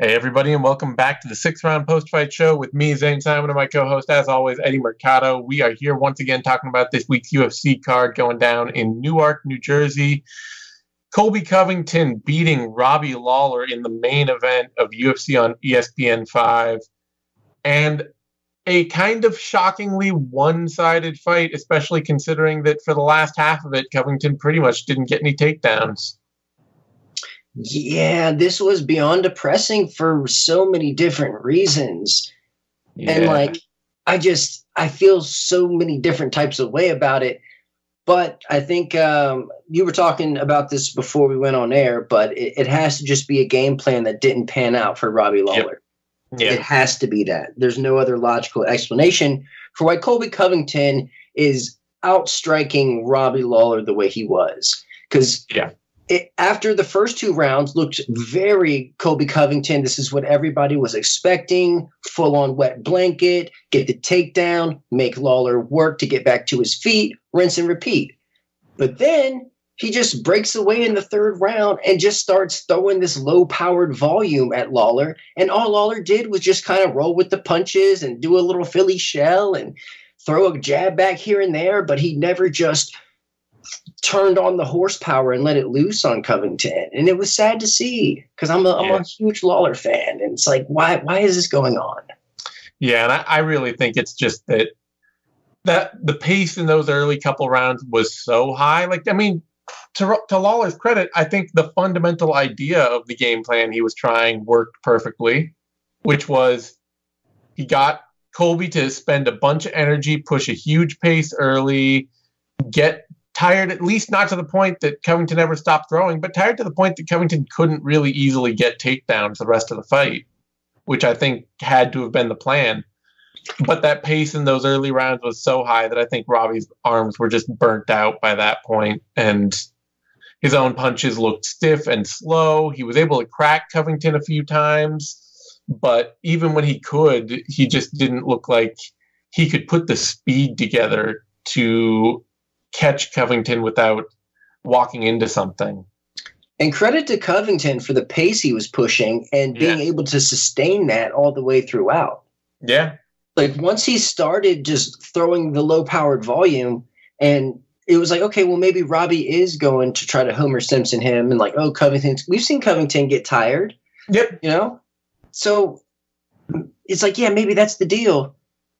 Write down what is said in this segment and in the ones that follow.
Hey everybody, and welcome back to the Sixth Round Post-Fight Show with me, Zane Simon, and my co-host, as always, Eddie Mercado. We are here once again talking about this week's UFC card going down in Newark, New Jersey. Colby Covington beating Robbie Lawler in the main event of UFC on ESPN 5. And a kind of shockingly one-sided fight, especially considering that for the last half of it, Covington pretty much didn't get any takedowns. Yeah, this was beyond depressing for so many different reasons. Yeah. And I feel so many different types of way about it. But I think you were talking about this before we went on air, but it has to just be a game plan that didn't pan out for Robbie Lawler. Yep. Yep. It has to be that. There's no other logical explanation for why Colby Covington is outstriking Robbie Lawler the way he was. Because after the first two rounds looked very Colby Covington. This is what everybody was expecting. Full on wet blanket, get the takedown, make Lawler work to get back to his feet, rinse and repeat. But then he just breaks away in the third round and just starts throwing this low powered volume at Lawler. And all Lawler did was just kind of roll with the punches and do a little Philly shell and throw a jab back here and there. But he never just turned on the horsepower and let it loose on Covington. And it was sad to see because I'm a huge Lawler fan. And it's like, why is this going on? Yeah, and I really think it's just that the pace in those early couple rounds was so high. Like, I mean, to Lawler's credit, I think the fundamental idea of the game plan he was trying worked perfectly, which was he got Colby to spend a bunch of energy, push a huge pace early, get tired, at least not to the point that Covington ever stopped throwing, but tired to the point that Covington couldn't really easily get takedowns the rest of the fight, which I think had to have been the plan. But that pace in those early rounds was so high that I think Robbie's arms were just burnt out by that point, and his own punches looked stiff and slow. He was able to crack Covington a few times, but even when he could, he just didn't look like he could put the speed together to catch Covington without walking into something. And credit to Covington for the pace he was pushing and being able to sustain that all the way throughout. Yeah. Like once he started just throwing the low powered volume, and it was like, okay, well maybe Robbie is going to try to Homer Simpson him and like, oh, Covington, we've seen Covington get tired. Yep. You know? So it's like, yeah, maybe that's the deal.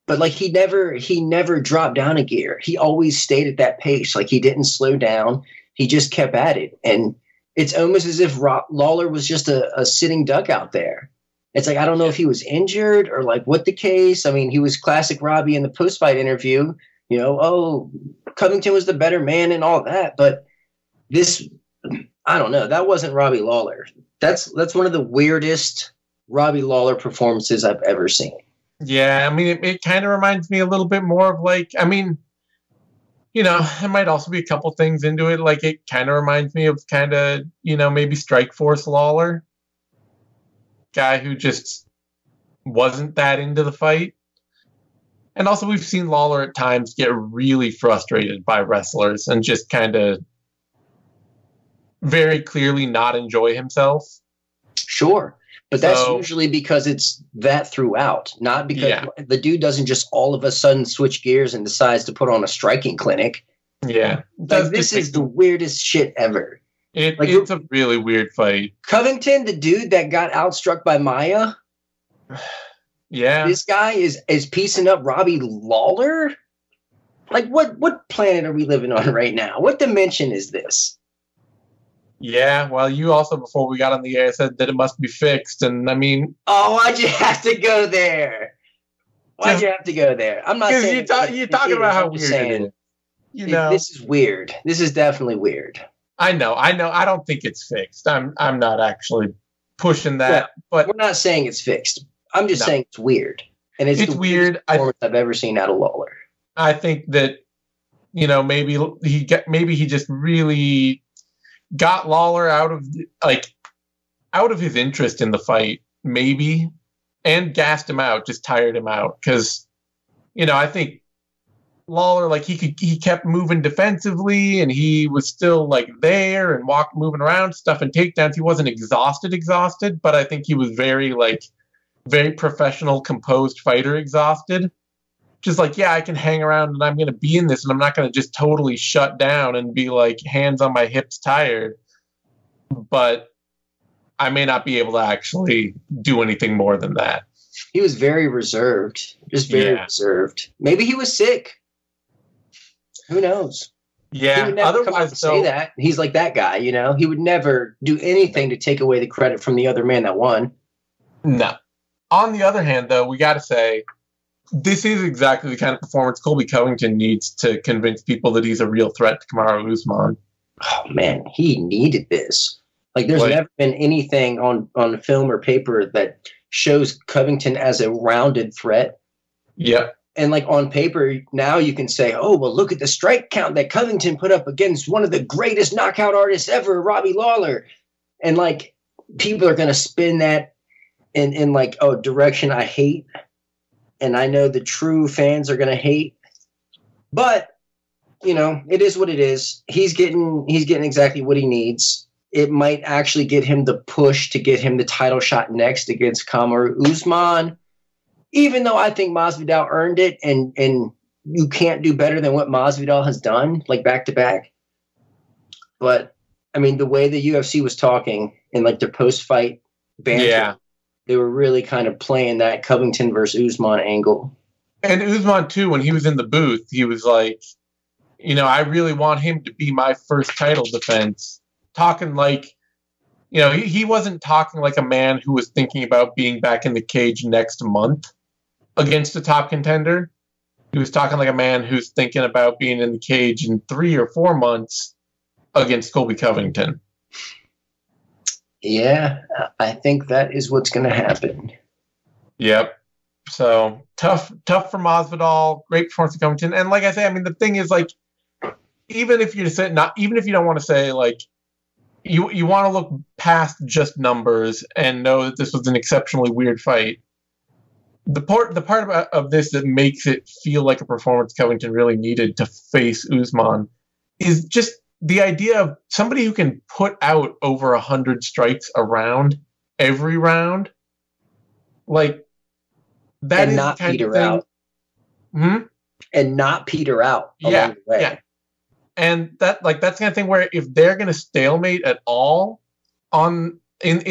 But like he never dropped down a gear. He always stayed at that pace. Like he didn't slow down. He just kept at it. And it's almost as if Lawler was just a sitting duck out there. It's like, I don't know if he was injured or like what the case. I mean, he was classic Robbie in the post-fight interview. You know, oh, Covington was the better man and all that. But this, I don't know. That wasn't Robbie Lawler. That's one of the weirdest Robbie Lawler performances I've ever seen. Yeah, I mean, it kind of reminds me a little bit more of like, I mean, you know, there might also be a couple things into it. Like it kind of reminds me of kind of, you know, maybe Strikeforce Lawler. Guy who just wasn't that into the fight. And also we've seen Lawler at times get really frustrated by wrestlers and just kind of very clearly not enjoy himself. Sure. But that's usually because it's that throughout, not because the dude doesn't just all of a sudden switch gears and decides to put on a striking clinic. Yeah. Like, this is the weirdest shit ever. It's a really weird fight. Covington, the dude that got outstruck by Maya. Yeah. This guy is piecing up Robbie Lawler? Like, what planet are we living on right now? What dimension is this? Yeah, well, you also, before we got on the air, said that it must be fixed, and I mean... Oh, why'd you have to go there? Why'd you have to go there? I'm not saying... You're talking about how weird it is. You know, this is weird. This is definitely weird. I know. I don't think it's fixed. I'm not actually pushing that, but... We're not saying it's fixed. I'm just saying it's weird. And it's the weirdest performance I've ever seen out of Lawler. I think that, you know, maybe he just really... got Lawler out of his interest in the fight, maybe, and gassed him out, just tired him out. Because, you know, I think Lawler, like he kept moving defensively, and he was still like there and moving around stuff and takedowns. He wasn't exhausted, but I think he was very professional, composed fighter exhausted. Just like, yeah, I can hang around and I'm going to be in this, and I'm not going to just totally shut down and be like hands on my hips tired, but I may not be able to actually do anything more than that. He was very reserved, reserved. Maybe he was sick. Who knows? Yeah. Otherwise, though, he's like that guy, you know. He would never do anything to take away the credit from the other man that won. No. On the other hand, though, we got to say this is exactly the kind of performance Colby Covington needs to convince people that he's a real threat to Kamaru Usman. Oh man, he needed this. Like, there's never been anything on film or paper that shows Covington as a rounded threat. Yeah. And like on paper, now you can say, oh, well, look at the strike count that Covington put up against one of the greatest knockout artists ever, Robbie Lawler. And like people are going to spin that in like a direction I hate. And I know the true fans are going to hate. But, you know, it is what it is. He's getting exactly what he needs. It might actually get him the push to get him the title shot next against Kamaru Usman. Even though I think Masvidal earned it, and you can't do better than what Masvidal has done, like back-to-back. But, I mean, the way the UFC was talking and, like, their post-fight banter, they were really kind of playing that Covington versus Usman angle. And Usman, too, when he was in the booth, he was like, you know, I really want him to be my first title defense. Talking like, you know, he wasn't talking like a man who was thinking about being back in the cage next month against a top contender. He was talking like a man who's thinking about being in the cage in 3 or 4 months against Colby Covington. Yeah, I think that is what's going to happen. Yep. So, tough for Masvidal, great performance for Covington. And like I say, I mean, the thing is, like, even if you don't want to say, like, you want to look past just numbers and know that this was an exceptionally weird fight. The part of this that makes it feel like a performance Covington really needed to face Usman is just the idea of somebody who can put out over 100 strikes around every round. Like, that and is not kind peter of thing. Out. Hmm? And not peter out. Yeah. The way. Yeah. And that, like, that's the kind of thing where if they're going to stalemate at all in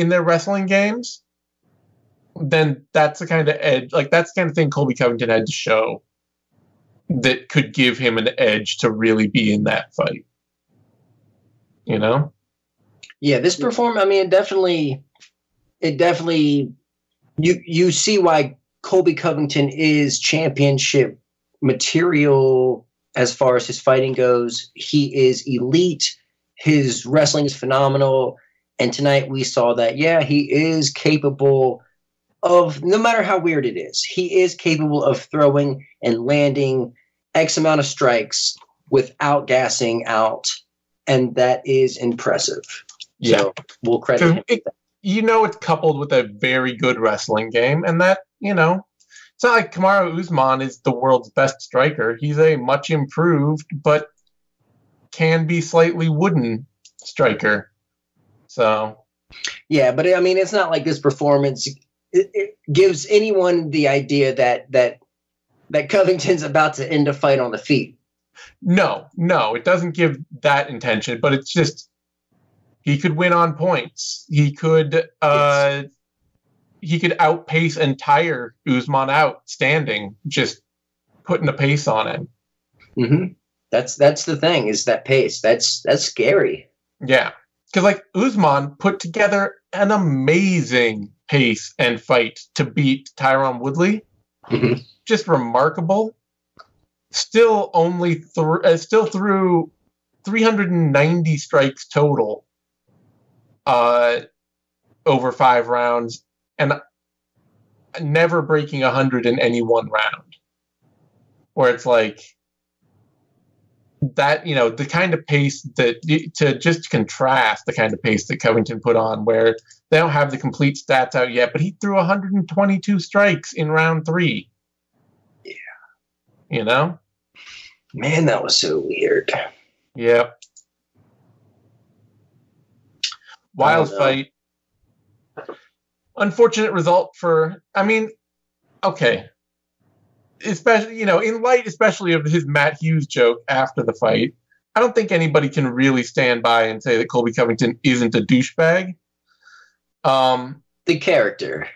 their wrestling games, then that's the kind of edge, like that's the kind of thing Colby Covington had to show that could give him an edge to really be in that fight. You know? Yeah, this performance, I mean, it definitely you see why Colby Covington is championship material. As far as his fighting goes, he is elite. His wrestling is phenomenal. And tonight we saw that, yeah, he is capable of, no matter how weird it is, he is capable of throwing and landing X amount of strikes without gassing out. And that is impressive. Yeah. So we'll credit him. You know, it's coupled with a very good wrestling game. And that, you know, it's not like Kamaru Usman is the world's best striker. He's a much improved, but can be slightly wooden striker. So, yeah, but I mean, it's not like this performance it gives anyone the idea that Covington's about to end a fight on the feet. No, it doesn't give that intention. But it's just he could win on points. He could. He could outpace and tire Usman out standing, just putting a pace on him. Mm-hmm. That's the thing, is that pace. That's scary. Yeah. Because, like, Usman put together an amazing pace and fight to beat Tyron Woodley. Mm-hmm. Just remarkable. Still only through 390 strikes total over 5 rounds. And never breaking 100 in any one round, where it's like that, you know, the kind of pace that, to just contrast the kind of pace that Covington put on, where they don't have the complete stats out yet, but he threw 122 strikes in round 3. Yeah. You know? Man, that was so weird. Yeah. Wild fight. Unfortunate result for, I mean, okay. Especially, you know, in light especially of his Matt Hughes joke after the fight, I don't think anybody can really stand by and say that Colby Covington isn't a douchebag. The character.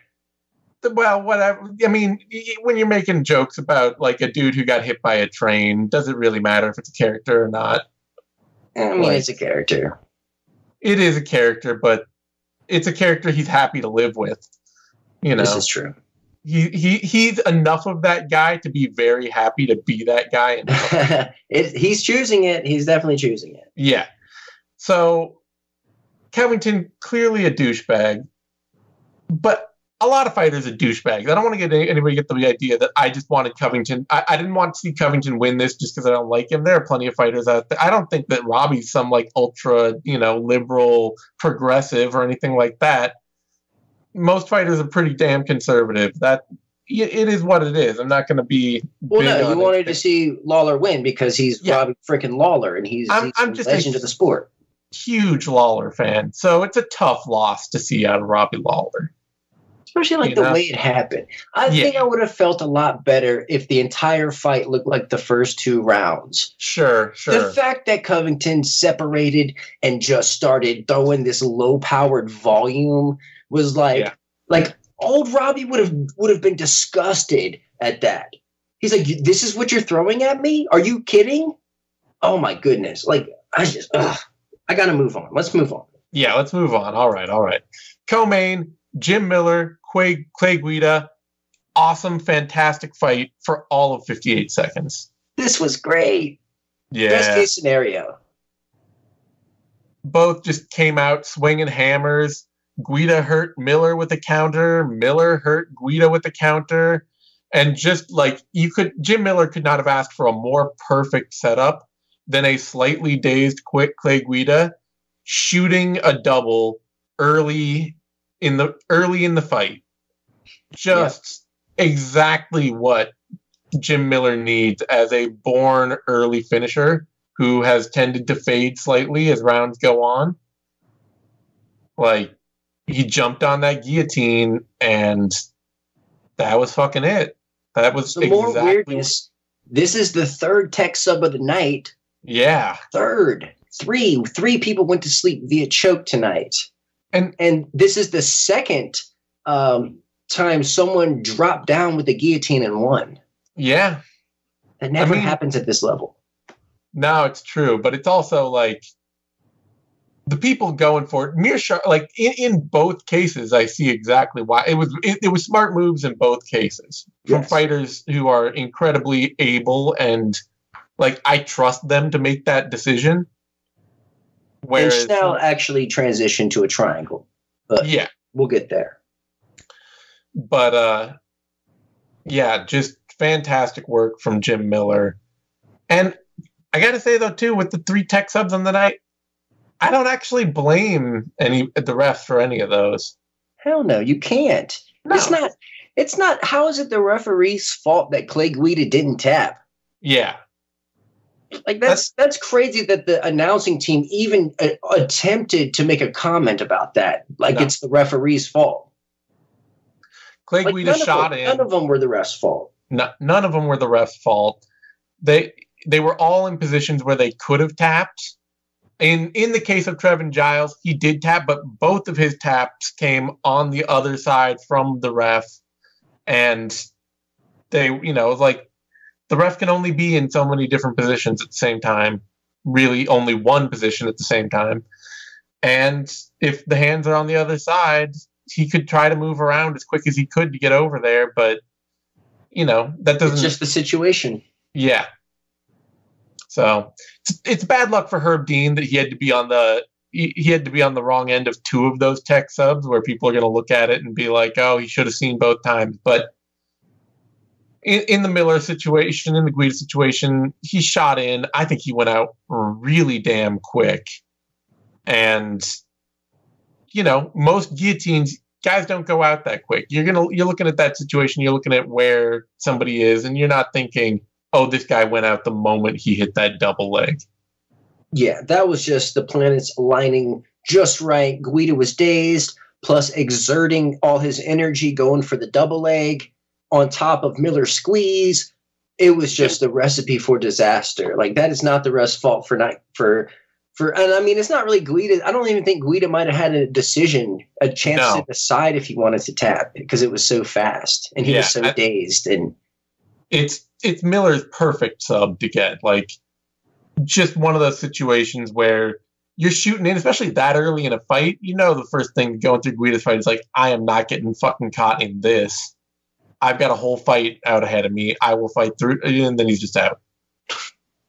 Well, whatever. I mean, when you're making jokes about, like, a dude who got hit by a train, does it really matter if it's a character or not? I mean, like, it's a character. It is a character, but it's a character he's happy to live with. You know, this is true. He's enough of that guy to be very happy to be that guy. He's choosing it. He's definitely choosing it. Yeah. So, Covington, clearly a douchebag. But a lot of fighters are douchebags. I don't want to get anybody get the idea that I just wanted Covington. I didn't want to see Covington win this just because I don't like him. There are plenty of fighters out there. I don't think that Robbie's some, like, ultra, you know, liberal, progressive or anything like that. Most fighters are pretty damn conservative. That it is what it is. I'm not going to be. Well, no, you wanted to see Lawler win because he's Robbie freaking Lawler, and he's just a legend of the sport. Huge Lawler fan, so it's a tough loss to see out of Robbie Lawler. Especially like the way it happened. I think I would have felt a lot better if the entire fight looked like the first two rounds. Sure. The fact that Covington separated and just started throwing this low-powered volume was like old Robbie would have been disgusted at that. He's like, "This is what you're throwing at me? Are you kidding? Oh my goodness! Like I gotta move on. Let's move on." Yeah, let's move on. All right. Co-main, Jim Miller, Clay Guida. Awesome, fantastic fight for all of 58 seconds. This was great. Yeah. Best case scenario. Both just came out swinging hammers. Guida hurt Miller with a counter. Miller hurt Guida with a counter. And just like Jim Miller could not have asked for a more perfect setup than a slightly dazed, quick Clay Guida shooting a double early in the fight. Just exactly what Jim Miller needs as a born early finisher who has tended to fade slightly as rounds go on. Like, he jumped on that guillotine, and that was fucking it. That was some exactly more weirdness. This is the third tech sub of the night. Yeah. Third. Three people went to sleep via choke tonight. And this is the second time someone dropped down with the guillotine and won. Yeah. That never happens at this level. No, it's true. But it's also like the people going for it. Meerschaert, like in both cases, I see exactly why. It was smart moves in both cases from fighters who are incredibly able and, like, I trust them to make that decision. Whereas, and Schnell actually transitioned to a triangle. But we'll get there. But, just fantastic work from Jim Miller. And I got to say, though, too, with the three tech subs on the night, I don't actually blame the refs for any of those. Hell no, you can't. No. It's not. How is it the referee's fault that Clay Guida didn't tap? Yeah. Like, that's crazy that the announcing team even attempted to make a comment about that. Like, it's the referee's fault. Clay Guida shot in. None of them were the ref's fault. No, none of them were the ref's fault. They were all in positions where they could have tapped. In the case of Trevin Giles, he did tap, but both of his taps came on the other side from the ref. And they, you know, it was like, the ref can only be in so many different positions at the same time, really only one position at the same time. And if the hands are on the other side, he could try to move around as quick as he could to get over there. But, you know, that doesn't... It's just the situation. Yeah. So it's bad luck for Herb Dean that he had to be on the wrong end of two of those tech subs where people are going to look at it and be like, oh, he should have seen both times. But in the Miller situation, in the Guida situation, he shot in. I think he went out really damn quick. And, you know, most guillotines, guys don't go out that quick. You're looking at that situation, you're looking at where somebody is, and you're not thinking, oh, this guy went out the moment he hit that double leg. Yeah, that was just the planets aligning just right. Guida was dazed, plus exerting all his energy going for the double leg on top of Miller's squeeze. It was just a recipe for disaster. Like, that is not the ref's fault for not for. And I mean, it's not really Guida. I don't even think Guida might have had a decision, a chance to decide if he wanted to tap, because it was so fast and he was so dazed. And it's Miller's perfect sub to get, like, just one of those situations where you're shooting in, especially that early in a fight. You know, the first thing going through Guida's fight is like, I am not getting fucking caught in this. I've got a whole fight out ahead of me. I will fight through, and then he's just out.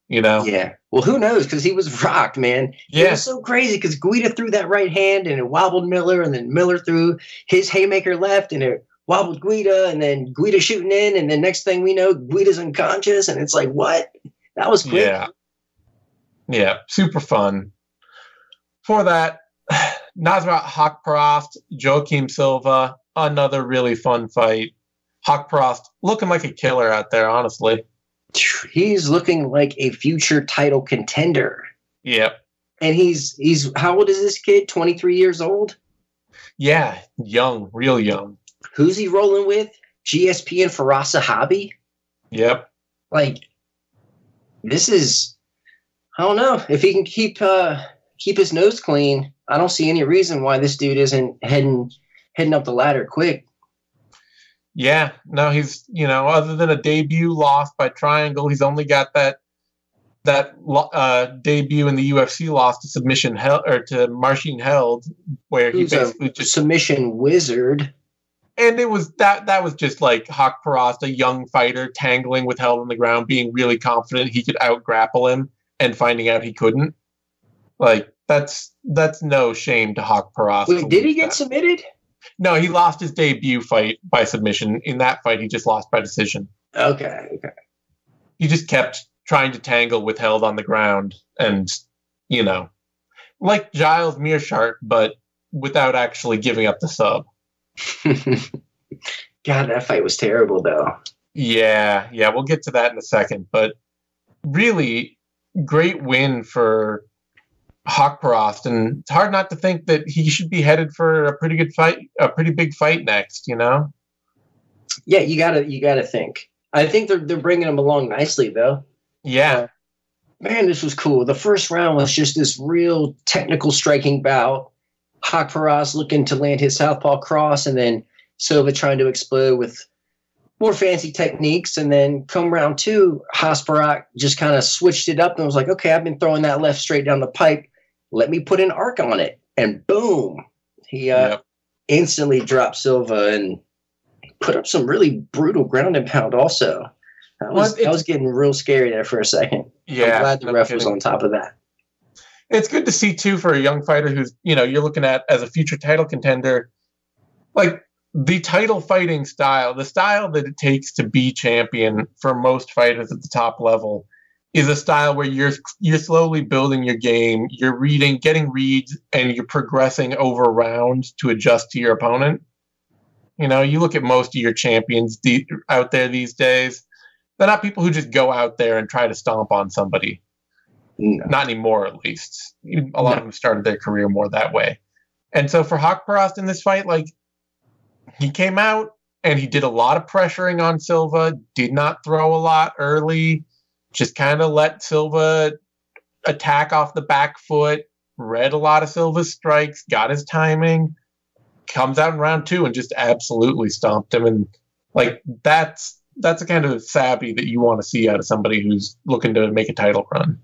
You know? Yeah. Well, who knows? Because he was rocked, man. Yeah. It was so crazy because Guida threw that right hand and it wobbled Miller, and then Miller threw his haymaker left and it wobbled Guida, and then Guida shooting in, and then next thing we know, Guida's unconscious, and it's like, what? That was quick. Yeah. Yeah, super fun. For that, Nasrat Haqparast, Joaquim Silva, another really fun fight. Haqparast looking like a killer out there, honestly. He's looking like a future title contender. Yep. And he's how old is this kid? 23 years old? Yeah, young, real young. Who's he rolling with? GSP and Faraz Sahabi? Yep. Like, this is... I don't know if he can keep his nose clean. I don't see any reason why this dude isn't heading up the ladder quick. Yeah, no, he's, you know, other than a debut loss by triangle, he's only got that debut in the UFC loss to submission Held, or to Marcin Held, where he basically just submission wizard. And it was that was just like Haqparast, a young fighter tangling with Held on the ground, being really confident he could out grapple him, and finding out he couldn't. Like, that's no shame to Haqparast. Wait, did he get submitted? No, he lost his debut fight by submission. In that fight, he just lost by decision. Okay. He just kept trying to tangle with Held on the ground, and, you know, like Gerald Meerschaert, but without actually giving up the sub. God, that fight was terrible, though. Yeah, we'll get to that in a second, but really... great win for Haqparast, and it's hard not to think that he should be headed for a pretty big fight next, you know? Yeah, you gotta think. I think they're bringing him along nicely, though. Yeah. Man, this was cool. The first round was just this real technical striking bout. Haqparast looking to land his southpaw cross, and then Silva trying to explode with more fancy techniques, and then come round two, Haqparast just kind of switched it up and was like, okay, I've been throwing that left straight down the pipe. Let me put an arc on it. And boom, he instantly dropped Silva and put up some really brutal ground and pound also. That was getting real scary there for a second. Yeah, I'm glad the ref was on top of that. It's good to see, too, for a young fighter who's, you know, you're looking at as a future title contender, like, the title fighting style, the style that it takes to be champion for most fighters at the top level, is a style where you're slowly building your game, you're reading, getting reads, and you're progressing over rounds to adjust to your opponent. You know, you look at most of your champions out there these days, they're not people who just go out there and try to stomp on somebody. No. Not anymore, at least. A lot of them started their career more that way. And so for Haqparast in this fight, like, he came out and he did a lot of pressuring on Silva, did not throw a lot early, just kind of let Silva attack off the back foot, read a lot of Silva's strikes, got his timing, comes out in round two and just absolutely stomped him. And like, that's a kind of savvy that you want to see out of somebody who's looking to make a title run.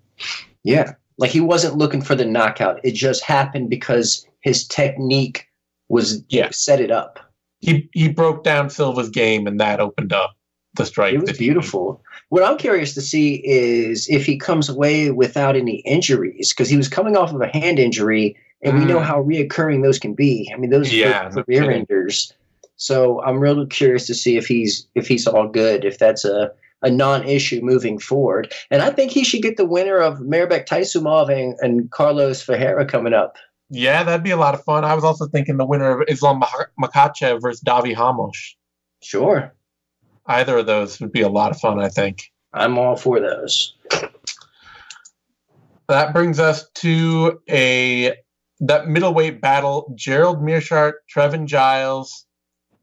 Yeah. Like, he wasn't looking for the knockout. It just happened because his technique was set it up. He broke down Silva's game, and that opened up the strike. It was beautiful. What I'm curious to see is if he comes away without any injuries, because he was coming off of a hand injury, and we know how reoccurring those can be. I mean, those are career enders. So I'm really curious to see if he's all good, if that's a non-issue moving forward. And I think he should get the winner of Merabek Taysumov and Carlos Ferreira coming up. Yeah, that'd be a lot of fun. I was also thinking the winner of Islam Makhachev versus Davi Hamosh. Sure. Either of those would be a lot of fun, I think. I'm all for those. That brings us to that middleweight battle, Gerald Meerschaert, Trevin Giles,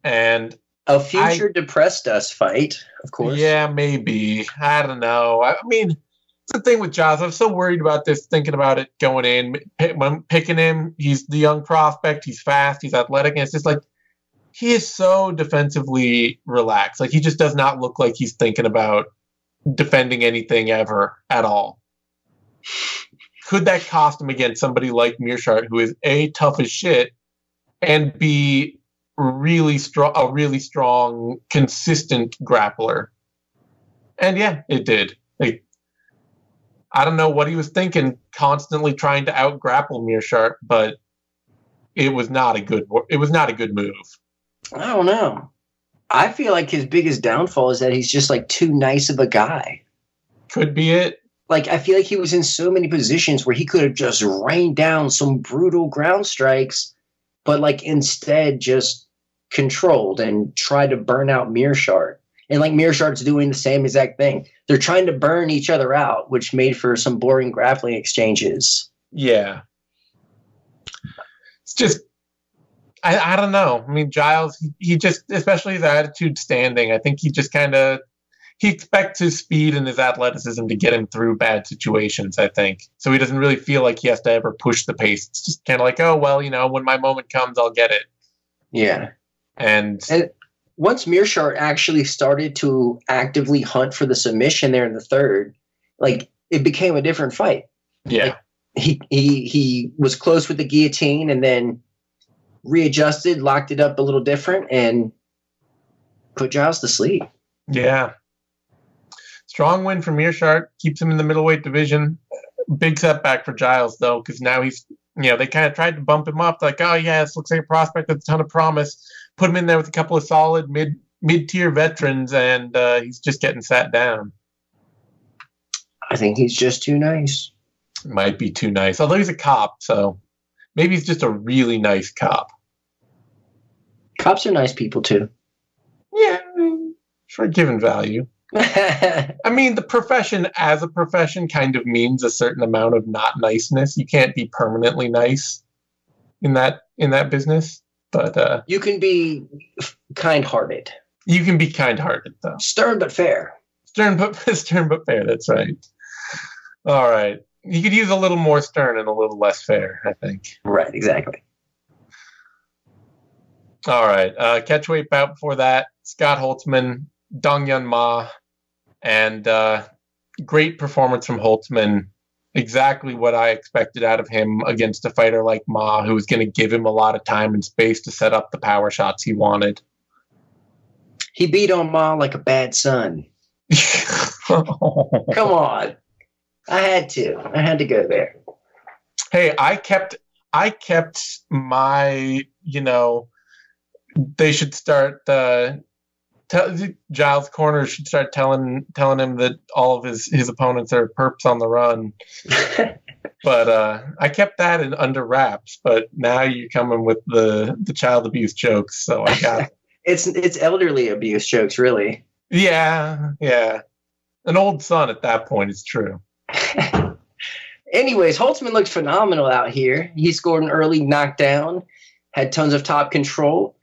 and a future depressed us fight, of course. Yeah, maybe. I don't know. I mean, it's the thing with Giles. I'm so worried about this, thinking about it going in. When I'm picking him, he's the young prospect. He's fast. He's athletic. And it's just like, he is so defensively relaxed. Like, he just does not look like he's thinking about defending anything ever at all. Could that cost him against somebody like Meerschaert, who is A, tough as shit, and B, a really strong, consistent grappler? And yeah, it did. Like, I don't know what he was thinking, constantly trying to out grapple Meerschaert, but it was not a good move. I don't know. I feel like his biggest downfall is that he's just like too nice of a guy. Could be it. Like, I feel like he was in so many positions where he could have just rained down some brutal ground strikes, but, like, instead just controlled and tried to burn out Meerschaert. And, like, Meerschaert's doing the same exact thing. They're trying to burn each other out, which made for some boring grappling exchanges. Yeah. It's just, I don't know. I mean, Giles, he just, especially his attitude standing, I think he just kind of, he expects his speed and his athleticism to get him through bad situations, I think. So he doesn't really feel like he has to ever push the pace. It's just kind of like, oh, well, you know, when my moment comes, I'll get it. Yeah. And once Meerschaert actually started to actively hunt for the submission there in the third, like, it became a different fight. Yeah. Like, he was close with the guillotine and then readjusted, locked it up a little different, and put Giles to sleep. Yeah. Strong win for Meerschaert, keeps him in the middleweight division. Big setback for Giles, though, because now he's, you know, they kind of tried to bump him up. Like, oh, yeah, this looks like a prospect with a ton of promise. Put him in there with a couple of solid mid-tier veterans, and he's just getting sat down. I think he's just too nice. Might be too nice. Although he's a cop, so maybe he's just a really nice cop. Cops are nice people, too. Yeah, for a given value. I mean, the profession as a profession kind of means a certain amount of not niceness. You can't be permanently nice in that business, but you can be kind-hearted. You can be kind-hearted, though. Stern but fair. Stern but fair. That's right. All right, you could use a little more stern and a little less fair, I think. Right. Exactly. All right. Catchweight bout before that: Scott Holtzman, Dong-Yun Ma, and great performance from Holtzman. Exactly what I expected out of him against a fighter like Ma, who was going to give him a lot of time and space to set up the power shots he wanted. He beat on Ma like a bad son. Come on. I had to go there. Hey, I kept my, you know, they should start Giles' corner should start telling him that all of his opponents are perps on the run. But I kept that in under wraps. But now you're coming with the child abuse jokes, so I got it. It's elderly abuse jokes, really. Yeah. An old son at that point, it's true. Anyways, Holtzman looks phenomenal out here. He scored an early knockdown, had tons of top control.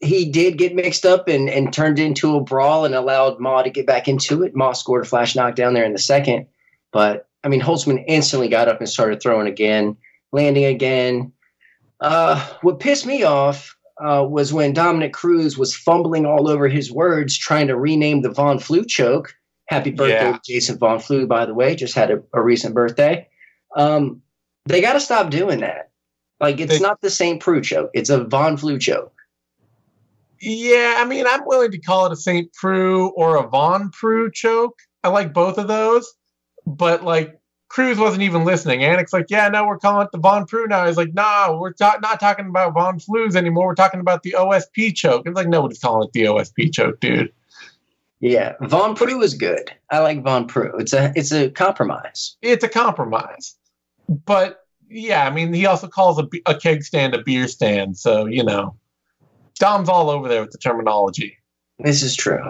He did get mixed up and turned into a brawl and allowed Ma to get back into it. Ma scored a flash knockdown there in the second. But, I mean, Holtzman instantly got up and started throwing again, landing again. What pissed me off was when Dominick Cruz was fumbling all over his words trying to rename the Von Flue choke. Happy birthday to Jason Von Flue, by the way. Just had a recent birthday. They got to stop doing that. Like, it's not the St. Preux choke. It's a Von Flue choke. Yeah, I mean, I'm willing to call it a St. Preux or a Von Preux choke. I like both of those. But, like, Cruz wasn't even listening. Anik's like, yeah, no, we're calling it the Von Preux now. He's like, nah, we're not talking about Von Flues anymore. We're talking about the OSP choke. It's like, nobody's calling it the OSP choke, dude. Yeah, Von Preux is good. I like Von Preux. It's a compromise. It's a compromise. But, yeah, I mean, he also calls a keg stand a beer stand, so, you know. Dom's all over there with the terminology. This is true.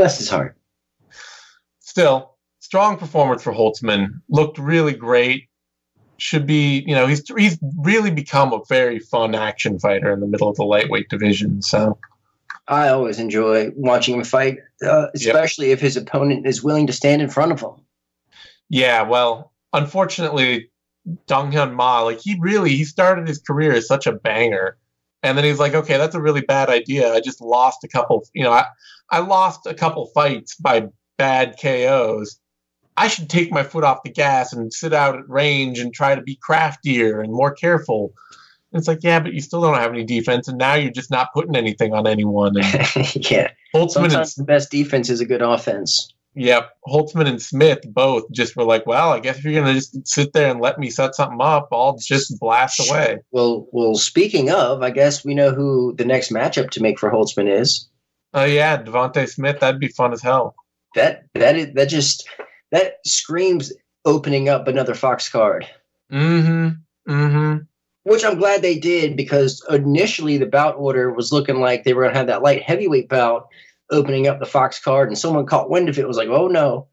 Bless his heart. Still, strong performance for Holtzman. Looked really great. Should be, you know, he's really become a very fun action fighter in the middle of the lightweight division. So I always enjoy watching him fight, especially if his opponent is willing to stand in front of him. Yeah, well, unfortunately, Dong-Yun Ma, like he started his career as such a banger. And then he's like, okay, that's a really bad idea. I just lost a couple, you know, I lost a couple fights by bad KOs. I should take my foot off the gas and sit out at range and try to be craftier and more careful. And it's like, yeah, but you still don't have any defense. And now you're just not putting anything on anyone. And Holtzman sometimes the best defense is a good offense. Yeah. Holtzman and Smith both just were like, well, I guess if you're going to just sit there and let me set something up, I'll just blast away. Well, speaking of, I guess we know who the next matchup to make for Holtzman is. Oh, yeah. Devontae Smith. That'd be fun as hell. That screams opening up another Fox card. Mm-hmm. Mm-hmm. Which I'm glad they did, because initially the bout order was looking like they were going to have that light heavyweight bout opening up the Fox card, and someone caught wind of it was like, oh no,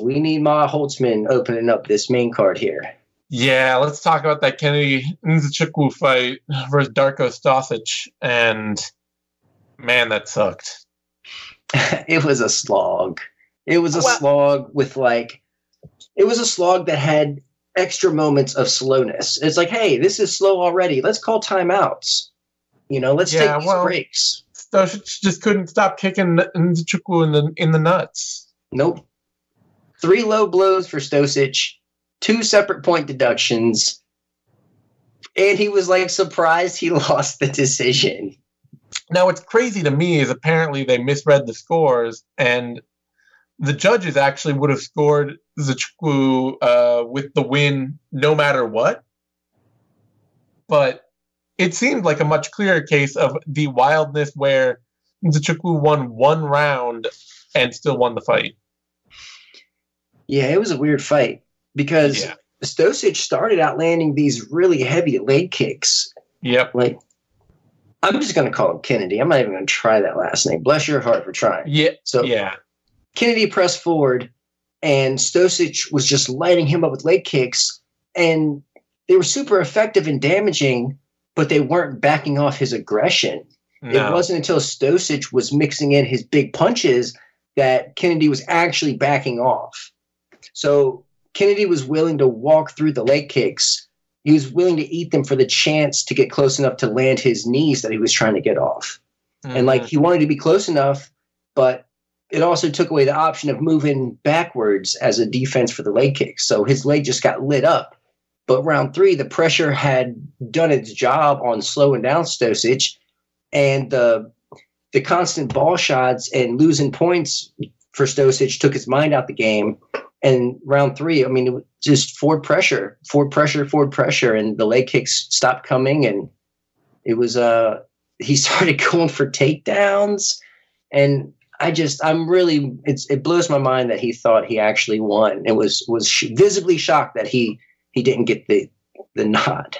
we need Ma Holtzman opening up this main card here. Yeah, let's talk about that Kennedy Nzechukwu fight versus Darko Stosic, and man, that sucked. It was a slog. It was a slog with it was a slog that had extra moments of slowness. It's like, hey, this is slow already. Let's call timeouts. You know, let's take these breaks. So she just couldn't stop kicking Nzechukwu in the nuts. Nope. 3 low blows for Stosic, 2 separate point deductions, and he was like surprised he lost the decision. Now, what's crazy to me is apparently they misread the scores, and the judges actually would have scored Nzechukwu with the win no matter what. But it seemed like a much clearer case of the wildness where Nzechukwu won one round and still won the fight. Yeah, it was a weird fight because Stosic started out landing these really heavy leg kicks. Yep. Like, I'm just going to call him Kennedy. I'm not even going to try that last name. Bless your heart for trying. Yeah. So Kennedy pressed forward, and Stosic was just lighting him up with leg kicks, and they were super effective and damaging, but they weren't backing off his aggression. No. It wasn't until Stosic was mixing in his big punches that Kennedy was actually backing off. So Kennedy was willing to walk through the leg kicks. He was willing to eat them for the chance to get close enough to land his knees that he was trying to get off. Mm-hmm. And he wanted to be close enough, but it also took away the option of moving backwards as a defense for the leg kicks. So his leg just got lit up. But round 3, the pressure had done its job on slowing down Stosic, and the constant ball shots and losing points for Stosic took his mind out the game. And round 3, I mean, it was just forward pressure, and the leg kicks stopped coming, and it was he started going for takedowns, and it blows my mind that he thought he actually won. It was visibly shocked that he didn't get the nod.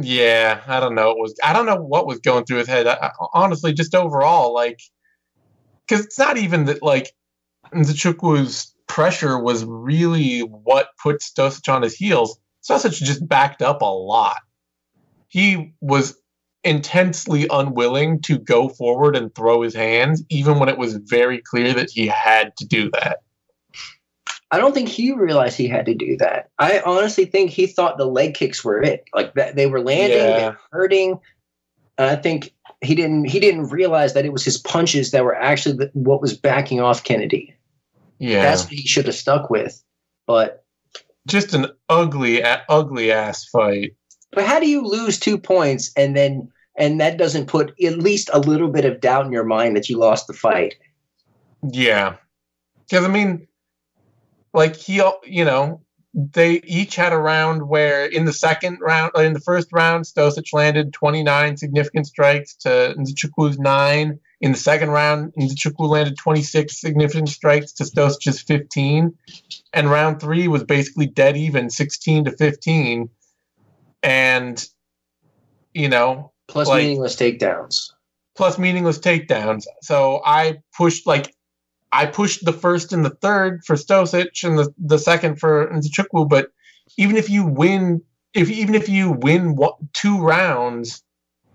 Yeah, I don't know. I don't know what was going through his head. I honestly, just overall, because it's not even that Nzechukwu's pressure was really what put Stosic on his heels. Stosic just backed up a lot. He was intensely unwilling to go forward and throw his hands, even when it was very clear that he had to do that. I don't think he realized he had to do that. I honestly think he thought the leg kicks were it. They were landing, they were hurting. And I think he didn't realize that it was his punches that were actually what was backing off Kennedy. Yeah. That's what he should have stuck with. But just an ugly ass fight. But how do you lose 2 points and that doesn't put at least a little bit of doubt in your mind that you lost the fight? Yeah. Because they each had a round where in the first round, Stosic landed 29 significant strikes to Nzechukwu's 9. In the second round, Nzechukwu landed 26 significant strikes to Stosic's 15. And round 3 was basically dead even, 16-15. And, plus meaningless takedowns. So I pushed I pushed the first and the third for Stosic and the second for Nzechukwu, but even if you win, if you win 2 rounds,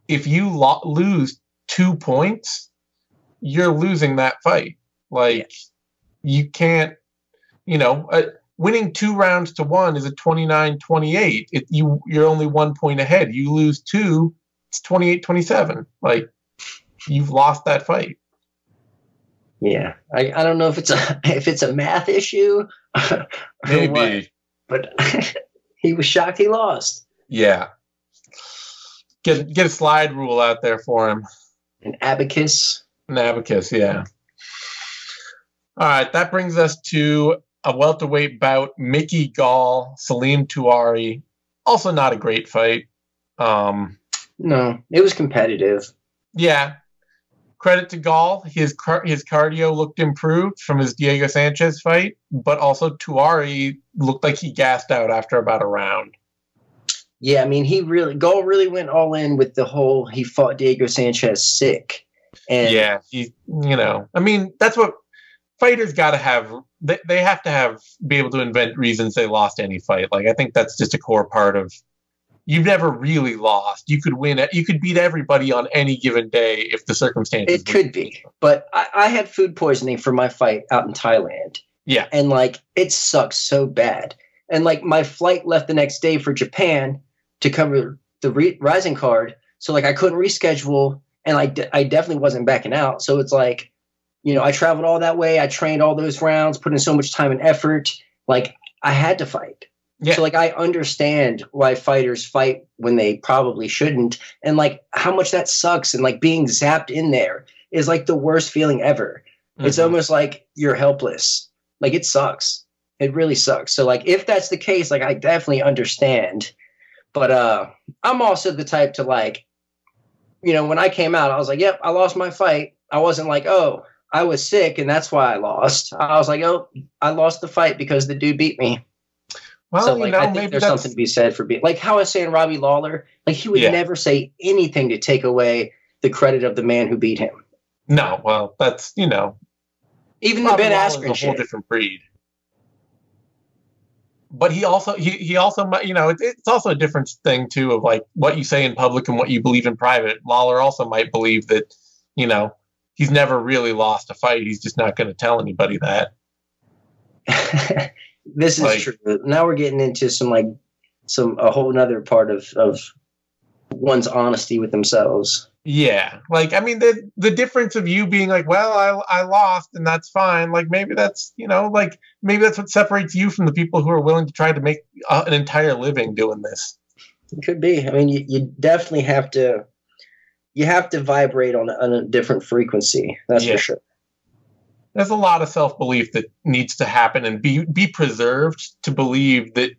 if you lose 2 points, you're losing that fight. Like, you can't, you know, winning 2 rounds to 1 is a 29-28. You're only 1 point ahead. You lose 2, it's 28-27. Like, you've lost that fight. Yeah, I don't know if it's a math issue, maybe, what, but he was shocked he lost. Yeah, get a slide rule out there for him. An abacus, yeah. All right, that brings us to a welterweight bout: Mickey Gall, Salim Touahri. Also, not a great fight. No, it was competitive. Yeah. Credit to Gall, his cardio looked improved from his Diego Sanchez fight, but also Touahri looked like he gassed out after about a round. Yeah, I mean, Gall really went all in with the whole he fought Diego Sanchez sick. And yeah, that's what fighters got to have. They have to be able to invent reasons they lost any fight. Like, I think that's just a core part of. You've never really lost. You could win. You could beat everybody on any given day if the circumstances. It could be, but I had food poisoning for my fight out in Thailand. Yeah, and like it sucks so bad. And like my flight left the next day for Japan to cover the Rising card, so like I couldn't reschedule, and I definitely wasn't backing out. So it's like, you know, I traveled all that way. I trained all those rounds, put in so much time and effort. Like I had to fight. Yeah. So, like, I understand why fighters fight when they probably shouldn't, and, like, how much that sucks, and, like, being zapped in there is, like, the worst feeling ever. Mm-hmm. It's almost like you're helpless. Like, it sucks. It really sucks. So, like, if that's the case, like, I definitely understand. But I'm also the type to, like, you know, when I came out, I was like, yep, I lost my fight. I wasn't like, oh, I was sick, and that's why I lost. I was like, oh, I lost the fight because the dude beat me. Well, so, like, you know, I think maybe there's something to be said for being, like, how I was saying Robbie Lawler, like, he would never say anything to take away the credit of the man who beat him. No, well, that's, you know, even the Ben Askren shit. A whole different breed. But he also, you know, it's also a different thing too of like what you say in public and what you believe in private. Lawler also might believe that, you know, he's never really lost a fight. He's just not going to tell anybody that. This is like, true. Now we're getting into a whole nother part of one's honesty with themselves. Yeah. Like, I mean, the difference of you being like, well, I lost and that's fine. Like, maybe that's, you know, like, maybe that's what separates you from the people who are willing to try to make an entire living doing this. It could be. I mean, you definitely have to vibrate on a different frequency. That's for sure. There's a lot of self-belief that needs to happen and be preserved to believe that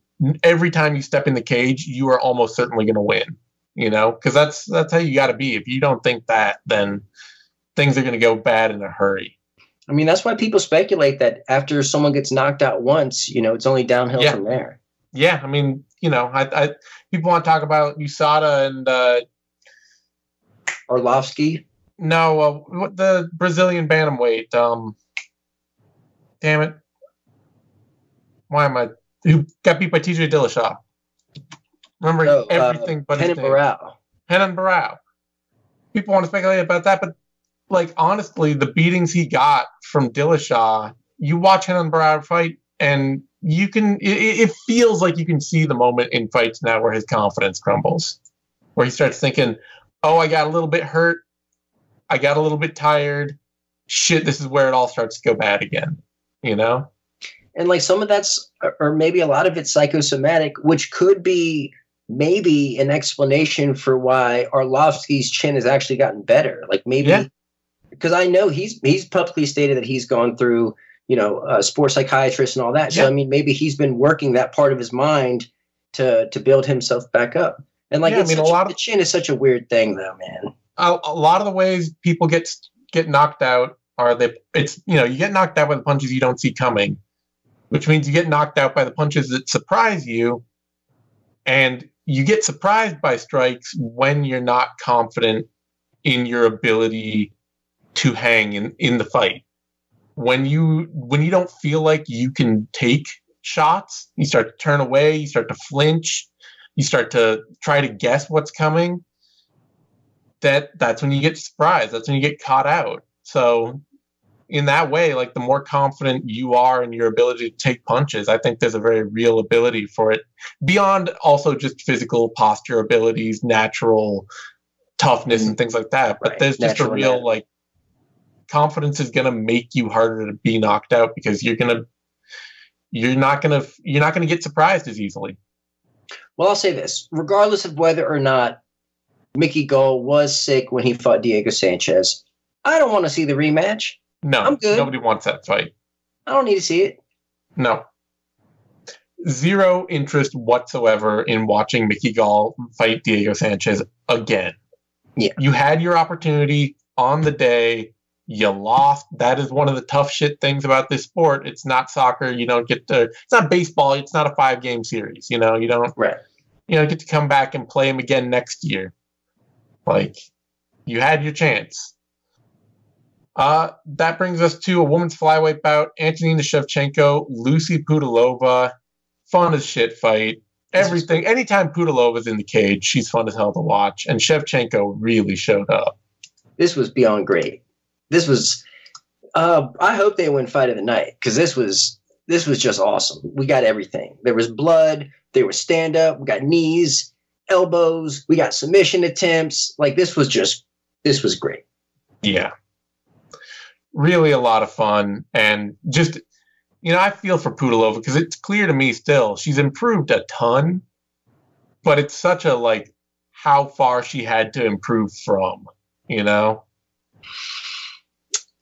every time you step in the cage, you are almost certainly going to win, you know, because that's how you got to be. If you don't think that, then things are going to go bad in a hurry. I mean, that's why people speculate that after someone gets knocked out once, you know, it's only downhill from there. Yeah. I mean, you know, I people want to talk about USADA and Arlovski. No, the Brazilian bantamweight. Damn it. Who got beat by TJ Dillashaw? Remembering everything but his name. Henan Barao. People want to speculate about that, but, like, honestly, the beatings he got from Dillashaw, you watch Henan Barao fight, and you can, it feels like you can see the moment in fights now where his confidence crumbles, where he starts thinking, oh, I got a little bit hurt. I got a little bit tired. Shit, this is where it all starts to go bad again, you know? And, like, some of that's, or maybe a lot of it's psychosomatic, which could be maybe an explanation for why Arlovsky's chin has actually gotten better. Like, maybe, because I know he's publicly stated that he's gone through, you know, sports psychiatrists and all that. So, I mean, maybe he's been working that part of his mind to build himself back up. And, like, the chin is such a weird thing, though, man. A lot of the ways people get knocked out are you get knocked out by the punches you don't see coming, which means you get knocked out by the punches that surprise you, and you get surprised by strikes when you're not confident in your ability to hang in the fight. when you don't feel like you can take shots, you start to turn away, you start to flinch, you start to try to guess what's coming. That's when you get surprised. That's when you get caught out. So in that way, like, the more confident you are in your ability to take punches, I think there's a very real ability for it, beyond also just physical posture abilities, natural toughness and things like that. But there's just a real, like, confidence is going to make you harder to be knocked out, because you're not going to get surprised as easily. Well, I'll say this, regardless of whether or not Mickey Gall was sick when he fought Diego Sanchez, I don't want to see the rematch. No, I'm good. Nobody wants that fight. I don't need to see it. No. Zero interest whatsoever in watching Mickey Gall fight Diego Sanchez again. Yeah. You had your opportunity on the day. You lost. That is one of the tough shit things about this sport. It's not soccer. You don't get to. It's not baseball. It's not a 5-game series. You know, you don't. Right. You don't get to come back and play him again next year. Like, you had your chance. That brings us to a women's flyweight bout. Antonina Shevchenko, Lucy Pudilová. Fun as shit fight. Everything. Anytime Pudilova's in the cage, she's fun as hell to watch. And Shevchenko really showed up. This was beyond great. This was, I hope they win fight of the night, because this was just awesome. We got everything. There was blood. There was stand up. We got knees, elbows. We got submission attempts. Like, this was great. Yeah. Really a lot of fun, and just, you know, I feel for Pudilová, because it's clear to me still she's improved a ton, but it's such a, like, how far she had to improve from, you know?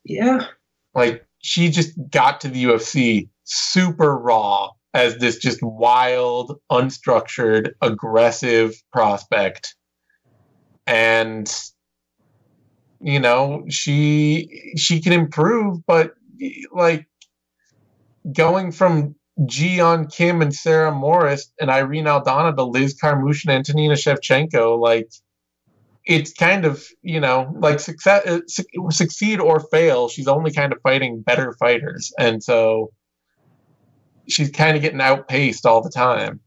Yeah. Like, she just got to the UFC super raw as this just wild, unstructured, aggressive prospect, and you know, she can improve, but, like, going from Ji-Yeon Kim and Sarah Morris and Irene Aldana to Liz Carmouche and Antonina Shevchenko, like, it's kind of, you know, like, succeed or fail, she's only kind of fighting better fighters. And so she's kind of getting outpaced all the time.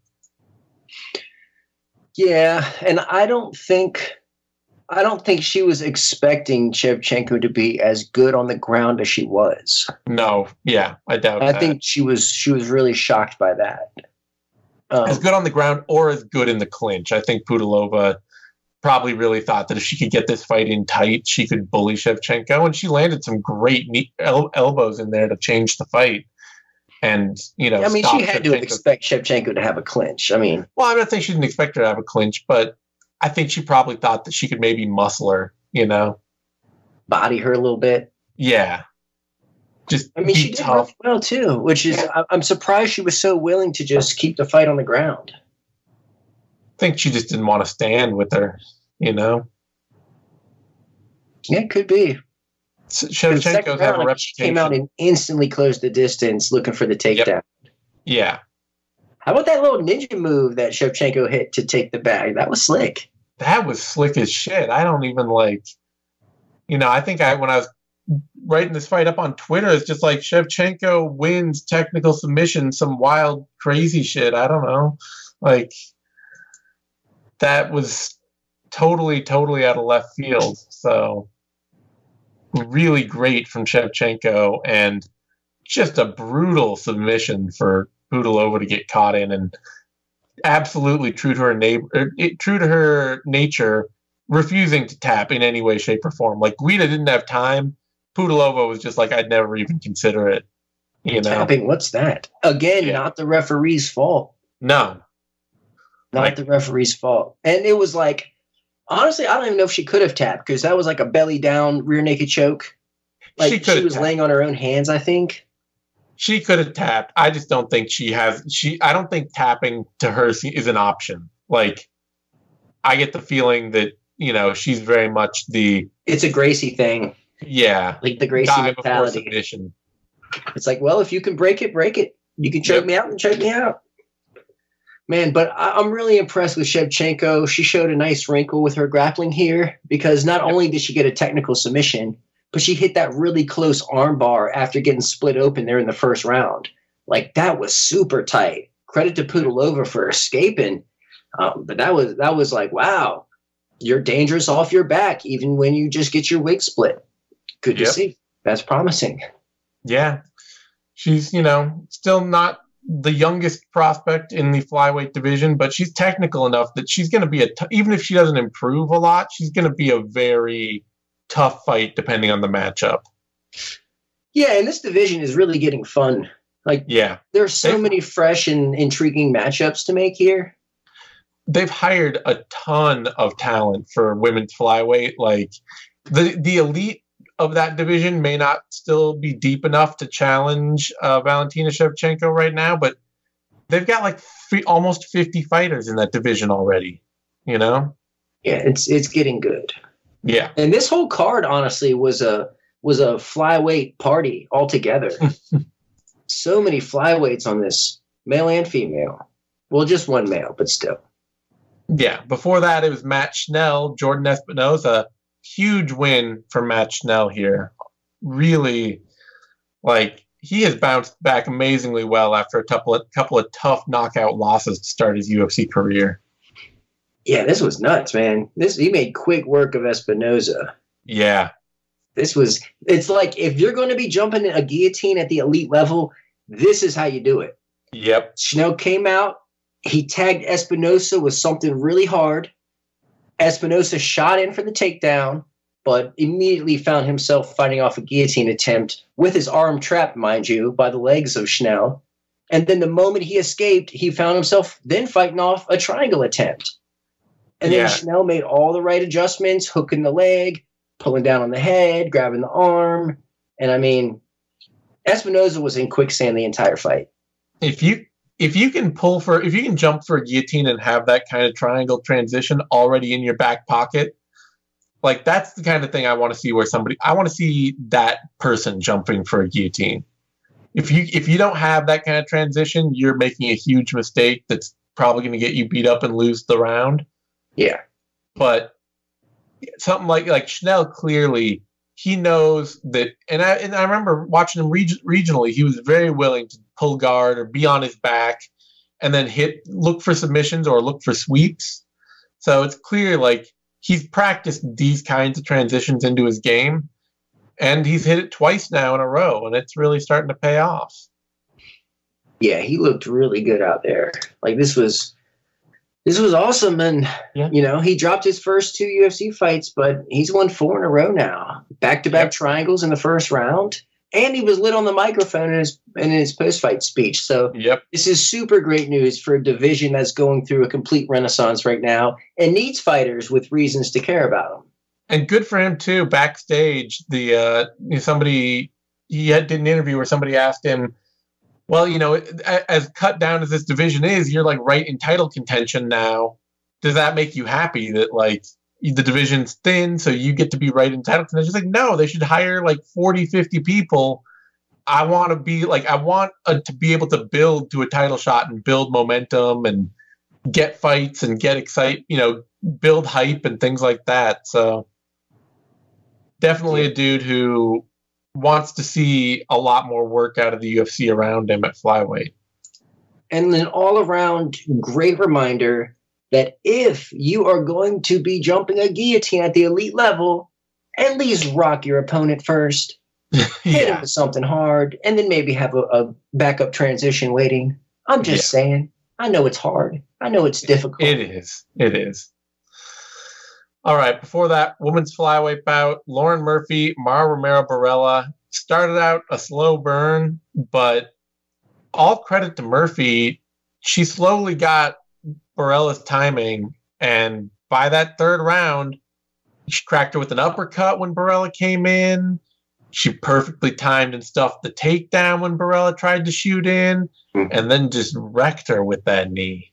Yeah, and I don't think she was expecting Shevchenko to be as good on the ground as she was. No, yeah, I doubt that. I think she was really shocked by that. As good on the ground or as good in the clinch. I think Pudilová probably really thought that if she could get this fight in tight, she could bully Shevchenko, and she landed some great elbows in there to change the fight. And, you know, I mean, she had to expect Shevchenko to have a clinch. I mean, well, I'm not saying she didn't expect her to have a clinch, but I think she probably thought that she could maybe muscle her, you know? Body her a little bit. Yeah. Just, I mean, she did really well, too, which is, I'm surprised she was so willing to just keep the fight on the ground. I think she just didn't want to stand with her, you know? Yeah, it could be. Shevchenko's had a reputation. She came out and instantly closed the distance looking for the takedown. Yep. Yeah. How about that little ninja move that Shevchenko hit to take the bag? That was slick. That was slick as shit. I don't even, like, you know, I think when I was writing this fight up on Twitter, it's just like, Shevchenko wins technical submission, some wild, crazy shit. I don't know. Like, that was totally, totally out of left field. So, really great from Shevchenko, and just a brutal submission for Pudilová to get caught in, and absolutely true to her nature, refusing to tap in any way, shape, or form. Like, Guida didn't have time. Pudilová was just like, I'd never even consider it. You know, tapping, what's that? Again, yeah. Not the referee's fault. No. Not the referee's fault. And it was like, honestly, I don't even know if she could have tapped, because that was like a belly down, rear naked choke. Like, she was laying on her own hands, I think. She could have tapped. I just don't think I don't think tapping to her is an option. Like, I get the feeling that, you know, she's very much it's a Gracie thing. Yeah. Like the Gracie mentality. Submission. It's like, well, if you can break it, break it. You can choke me out and choke me out. Man, but I'm really impressed with Shevchenko. She showed a nice wrinkle with her grappling here, because not only did she get a technical submission, but she hit that really close armbar after getting split open there in the first round. Like, that was super tight. Credit to Pudilová for escaping. But that was like, wow, you're dangerous off your back, even when you just get your wig split. Good to see. That's promising. Yeah. She's, you know, still not the youngest prospect in the flyweight division, but she's technical enough that she's going to be even if she doesn't improve a lot, she's going to be a very tough fight depending on the matchup. Yeah. And this division is really getting fun. Like, yeah, there's so many fresh and intriguing matchups to make here. They've hired a ton of talent for women's flyweight. Like, the elite of that division may not still be deep enough to challenge Valentina Shevchenko right now, but they've got like almost 50 fighters in that division already, you know? Yeah, it's getting good. Yeah. And this whole card, honestly, was a flyweight party altogether. So many flyweights on this, male and female. Well, just one male, but still. Yeah, before that, it was Matt Schnell, Jordan Espinosa. Huge win for Matt Schnell here. Really, like, he has bounced back amazingly well after a couple of tough knockout losses to start his UFC career. Yeah, this was nuts, man. He made quick work of Espinosa. Yeah. It's like, if you're going to be jumping a guillotine at the elite level, this is how you do it. Yep. Schnell came out. He tagged Espinosa with something really hard. Espinosa shot in for the takedown, but immediately found himself fighting off a guillotine attempt with his arm trapped, mind you, by the legs of Schnell. And then the moment he escaped, he found himself then fighting off a triangle attempt. And then Schnell made all the right adjustments, hooking the leg, pulling down on the head, grabbing the arm. And, I mean, Espinosa was in quicksand the entire fight. If you can jump for a guillotine and have that kind of triangle transition already in your back pocket, like, that's the kind of thing I want to see I want to see that person jumping for a guillotine. If you don't have that kind of transition, you're making a huge mistake that's probably going to get you beat up and lose the round. Yeah. But something like Schnell, clearly he knows that, and I remember watching him regionally. He was very willing to pull guard or be on his back and then look for submissions or look for sweeps. So it's clear, like, he's practiced these kinds of transitions into his game, and he's hit it twice now in a row, and it's really starting to pay off. Yeah, he looked really good out there. Like, this was awesome, and, you know, he dropped his first two UFC fights, but he's won four in a row now. Back-to-back triangles in the first round, and he was lit on the microphone in his post-fight speech. So this is super great news for a division that's going through a complete renaissance right now and needs fighters with reasons to care about them. And good for him, too. Backstage, he did an interview where somebody asked him, well, you know, as cut down as this division is, you're, like, right in title contention now. Does that make you happy that, like, the division's thin, so you get to be right in title contention? It's like, no, they should hire, like, 40, 50 people. I want to be able to build to a title shot and build momentum and get fights and get excited, you know, build hype and things like that. So definitely a dude who wants to see a lot more work out of the UFC around him at flyweight. And an all-around great reminder that if you are going to be jumping a guillotine at the elite level, at least rock your opponent first, hit him with something hard, and then maybe have a backup transition waiting. I'm just saying. I know it's hard. I know it's difficult. It is. All right, before that, women's flyweight bout, Lauren Murphy, Mara Romero Borella. Started out a slow burn, but all credit to Murphy. She slowly got Borella's timing, and by that third round, she cracked her with an uppercut when Borella came in. She perfectly timed and stuffed the takedown when Borella tried to shoot in, and then just wrecked her with that knee.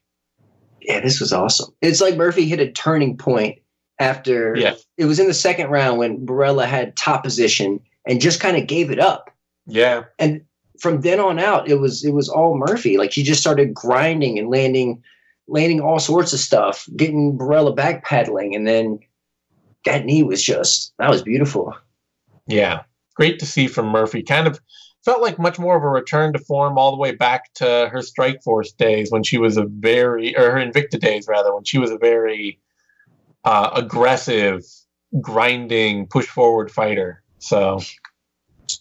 Yeah, this was awesome. It's like Murphy hit a turning point. It was in the second round when Borella had top position and just kind of gave it up. Yeah. And from then on out, it was all Murphy. Like, she just started grinding and landing all sorts of stuff, getting Borella back pedaling. And then that knee was beautiful. Yeah, great to see from Murphy. Kind of felt like much more of a return to form all the way back to her Strikeforce days when she was her Invicta days rather, when she was a very aggressive, grinding, push forward fighter. So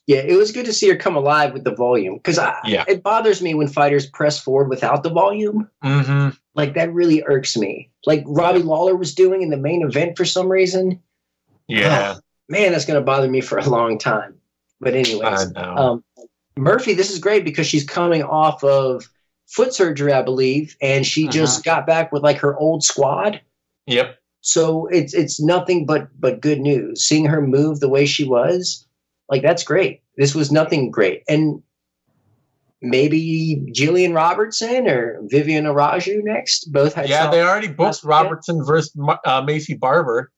yeah, it was good to see her come alive with the volume, because it bothers me when fighters press forward without the volume. Mm-hmm. Like, that really irks me. Like Robbie Lawler was doing in the main event for some reason. Yeah. Man, that's going to bother me for a long time. But anyways, Murphy, this is great because she's coming off of foot surgery, I believe, and she just got back with like her old squad. Yep. So it's nothing but good news. Seeing her move the way she was, like, that's great. This was nothing great. And maybe Jillian Robertson or Vivian Araju next. Both had. Yeah, they already booked Robertson versus Macy Barber.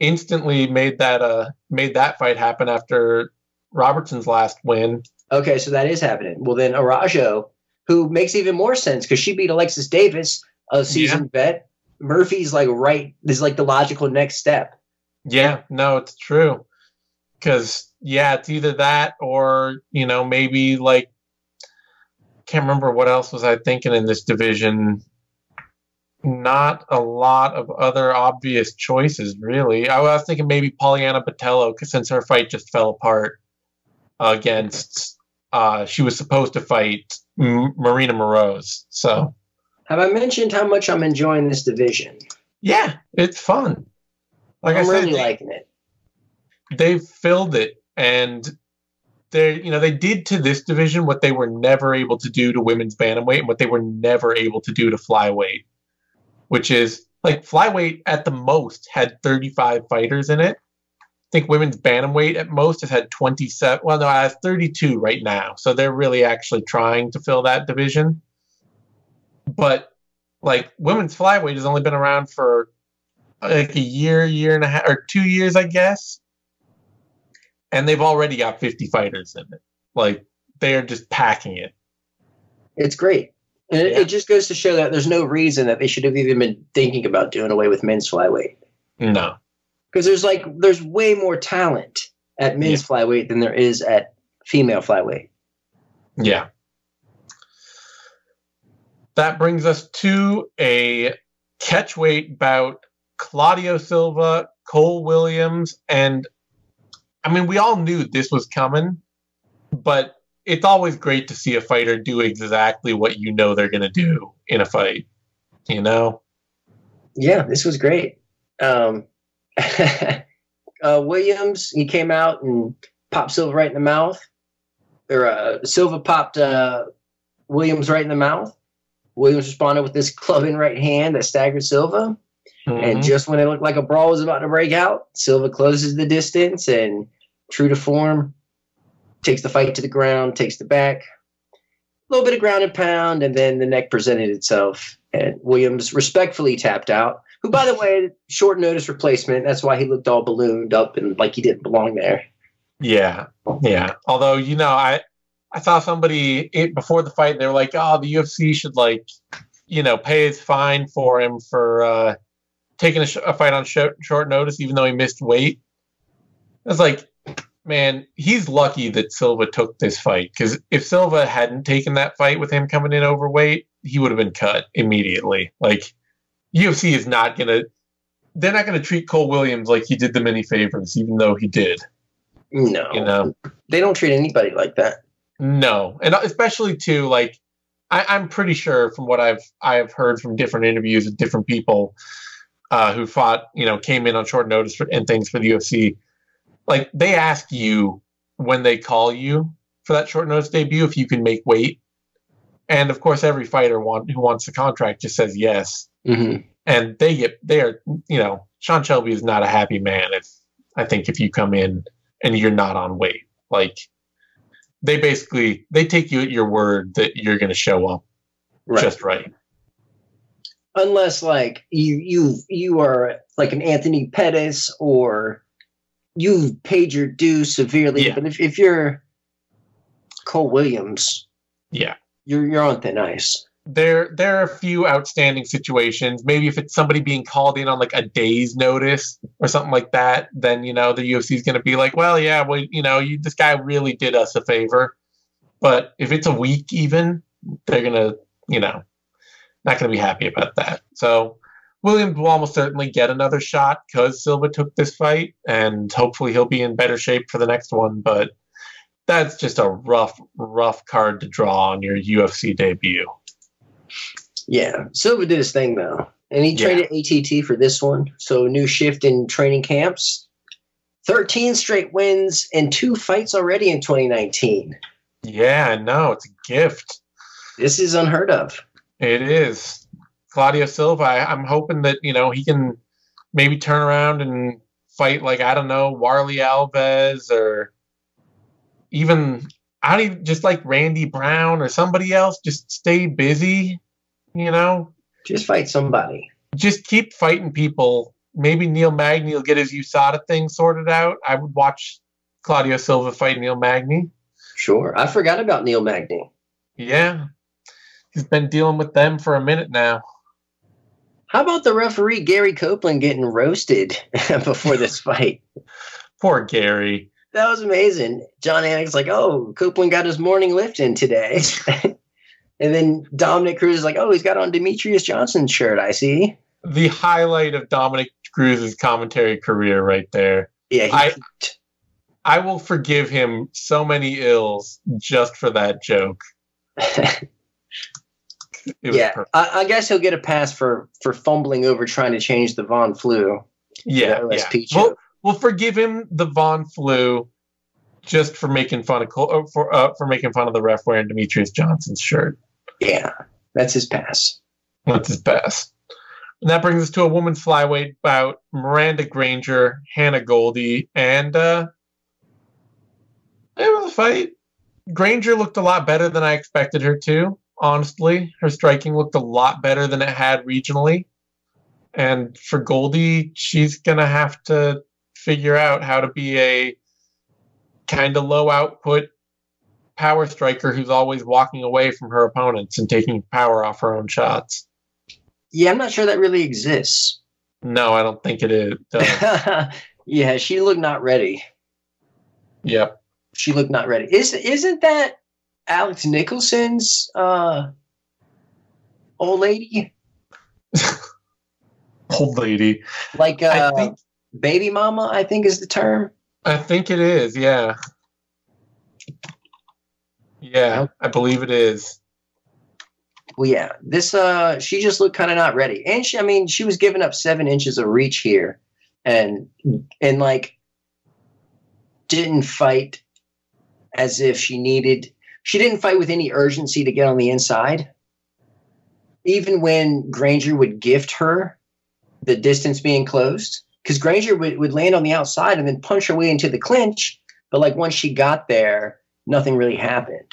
Instantly made that fight happen after Robertson's last win. Okay, so that is happening. Well, then Araujo, who makes even more sense because she beat Alexis Davis, a seasoned vet. Murphy's like, right, this is like the logical next step. Yeah, no, it's true. Because, yeah, it's either that or, you know, maybe like, can't remember what else was I thinking in this division. Not a lot of other obvious choices, really. I was thinking maybe Pollyanna Botelho, since her fight just fell apart against, she was supposed to fight Marina Moroz. So, have I mentioned how much I'm enjoying this division? Yeah, it's fun. Like I said, I'm really liking it. They've filled it, and they did to this division what they were never able to do to women's bantamweight, and what they were never able to do to flyweight. Which is, like, flyweight at the most had 35 fighters in it. I think women's bantamweight at most has had 27. Well, no, I have 32 right now. So they're really actually trying to fill that division. But, like, women's flyweight has only been around for, like, a year, year and a half, or 2 years, I guess. And they've already got 50 fighters in it. Like, they're just packing it. It's great. And it just goes to show that there's no reason that they should have even been thinking about doing away with men's flyweight. No. Because there's way more talent at men's flyweight than there is at female flyweight. Yeah. That brings us to a catchweight bout. Claudio Silva, Cole Williams, and I mean, we all knew this was coming, but it's always great to see a fighter do exactly what you know they're going to do in a fight, you know? Yeah, this was great. Williams, he came out and popped Silva right in the mouth. Or Silva popped Williams right in the mouth. Williams responded with this clubbing right hand that staggered Silva. Mm-hmm. And just when it looked like a brawl was about to break out, Silva closes the distance and, true to form, takes the fight to the ground, takes the back, a little bit of ground and pound, and then the neck presented itself, and Williams respectfully tapped out, who, by the way, short notice replacement. That's why he looked all ballooned up and like he didn't belong there. Yeah, yeah. Although, you know, I saw somebody before the fight, they were like, oh, the UFC should, like, you know, pay his fine for him for taking a fight on short notice, even though he missed weight. I was like, man, he's lucky that Silva took this fight, because if Silva hadn't taken that fight with him coming in overweight, he would have been cut immediately. Like, UFC is not going to... They're not going to treat Cole Williams like he did them any favors, even though he did. No. You know? They don't treat anybody like that. No. And especially, too, like, I'm pretty sure from what I've heard from different interviews with different people who fought, you know, came in on short notice and things for the UFC... Like, they ask you when they call you for that short notice debut if you can make weight. And, of course, every fighter who wants the contract just says yes. Mm-hmm. And they are, you know, Sean Shelby is not a happy man if you come in and you're not on weight. Like, they take you at your word that you're going to show up just right. Unless, like, you are like an Anthony Pettis or... You've paid your dues severely, but if you're Cole Williams, you're on thin ice. There are a few outstanding situations. Maybe if it's somebody being called in on like a day's notice or something like that, then, you know, the UFC is going to be like, well, yeah, well, you know, this guy really did us a favor. But if it's a week even, they're going to, you know, not going to be happy about that. So Williams will almost certainly get another shot because Silva took this fight, and hopefully he'll be in better shape for the next one. But that's just a rough card to draw on your UFC debut. Yeah, Silva did his thing, though. And he traded ATT for this one. So new shift in training camps. 13 straight wins and 2 fights already in 2019. Yeah, I know. It's a gift. This is unheard of. It is. Claudio Silva, I'm hoping that, you know, he can maybe turn around and fight, like, I don't know, Warley Alves or even, I don't even, just like Randy Brown or somebody else. Just stay busy, you know? Just fight somebody. Just keep fighting people. Maybe Neil Magny will get his USADA thing sorted out. I would watch Claudio Silva fight Neil Magny. Sure. I forgot about Neil Magny. Yeah. He's been dealing with them for a minute now. How about the referee Gary Copeland getting roasted before this fight? Poor Gary. That was amazing. John Anik's like, oh, Copeland got his morning lift in today. And then Dominic Cruz is like, oh, he's got on Demetrius Johnson's shirt, I see. The highlight of Dominic Cruz's commentary career right there. Yeah, I will forgive him so many ills just for that joke. Yeah, I guess he'll get a pass for fumbling over trying to change the Von Flue. Yeah, we'll forgive him the Von Flue just for making fun of for making fun of the ref wearing Demetrius Johnson's shirt. Yeah, that's his pass. That's his pass. And that brings us to a woman's flyweight bout: Miranda Granger, Hannah Goldie, and it was a fight. Granger looked a lot better than I expected her to. Honestly, her striking looked a lot better than it had regionally. And for Goldie, she's going to have to figure out how to be a kind of low output power striker who's always walking away from her opponents and taking power off her own shots. Yeah, I'm not sure that really exists. No, I don't think it is. Yeah, she looked not ready. Yep. She looked not ready. Isn't that Alex Nicholson's old lady? Old lady. Like I think, baby mama, I think is the term. I think it is, yeah. Yeah, I believe it is. Well, yeah. This she just looked kind of not ready. And she was giving up 7 inches of reach here and like didn't fight as if she needed. She didn't fight with any urgency to get on the inside. Even when Granger would gift her the distance being closed, because Granger would land on the outside and then punch her way into the clinch. But like once she got there, nothing really happened.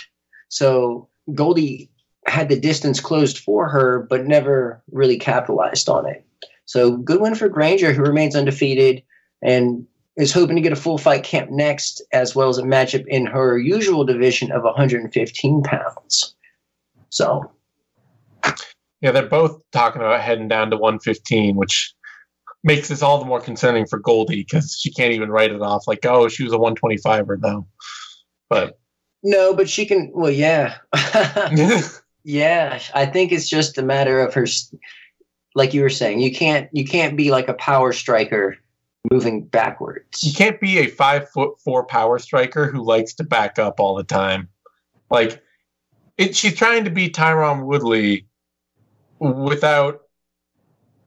So Goldie had the distance closed for her, but never really capitalized on it. So good win for Granger, who remains undefeated and is hoping to get a full fight camp next, as well as a matchup in her usual division of 115 pounds. So. Yeah, they're both talking about heading down to 115, which makes this all the more concerning for Goldie because she can't even write it off like, oh, she was a 125er, though. But. No, but she can. Well, yeah. Yeah, I think it's just a matter of her. Like you were saying, you can't be like a power striker moving backwards. You can't be a 5'4" power striker who likes to back up all the time. Like she's trying to be Tyron Woodley without,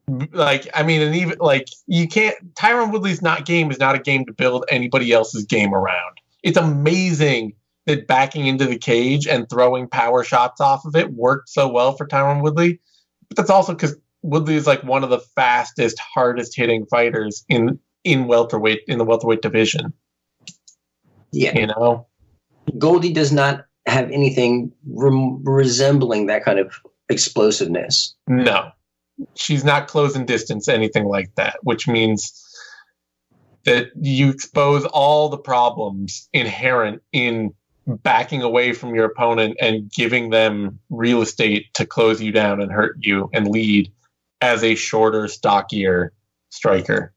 like, I mean, and even like you can't. Tyron Woodley's is not a game to build anybody else's game around. It's amazing that backing into the cage and throwing power shots off of it worked so well for Tyron Woodley. But that's also because Woodley is like one of the fastest, hardest hitting fighters in the welterweight division. Yeah, you know, Goldie does not have anything resembling that kind of explosiveness. No, she's not closing distance, anything like that, which means that you expose all the problems inherent in backing away from your opponent and giving them real estate to close you down and hurt you and lead as a shorter, stockier striker.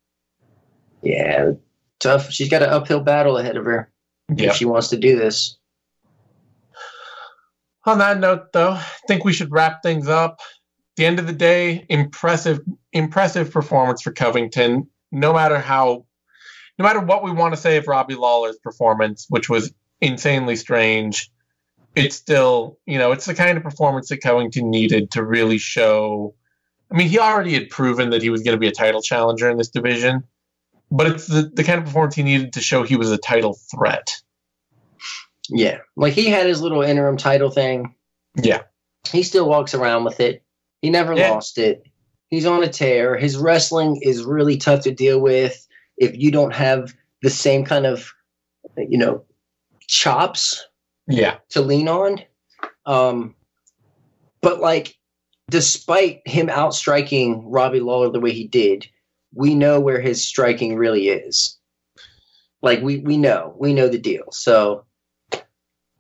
Yeah, tough. She's got an uphill battle ahead of her if she wants to do this. On that note, though, I think we should wrap things up. At the end of the day, impressive performance for Covington. No matter what we want to say of Robbie Lawler's performance, which was insanely strange, it's still, it's the kind of performance that Covington needed to really show. I mean, he already had proven that he was going to be a title challenger in this division, but it's the kind of performance he needed to show he was a title threat. Yeah. Like, he had his little interim title thing. Yeah. He still walks around with it. He never lost it. He's on a tear. His wrestling is really tough to deal with if you don't have the same kind of, chops to lean on. But, despite him outstriking Robbie Lawler the way he did, we know where his striking really is. We know the deal. So